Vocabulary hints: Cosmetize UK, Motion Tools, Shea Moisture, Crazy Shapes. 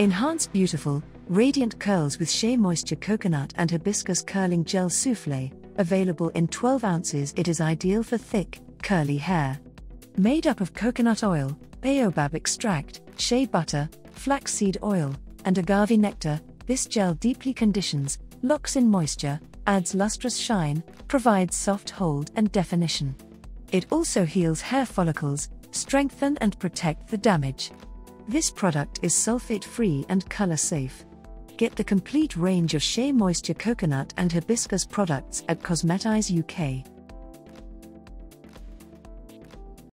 Enhance beautiful, radiant curls with Shea Moisture Coconut and Hibiscus Curling Gel Soufflé, available in 12 ounces. It is ideal for thick, curly hair. Made up of coconut oil, baobab extract, shea butter, flaxseed oil, and agave nectar, this gel deeply conditions, locks in moisture, adds lustrous shine, provides soft hold and definition. It also heals hair follicles, strengthen and protect the damage. This product is sulfate-free and color-safe. Get the complete range of Shea Moisture Coconut and Hibiscus products at Cosmetize UK.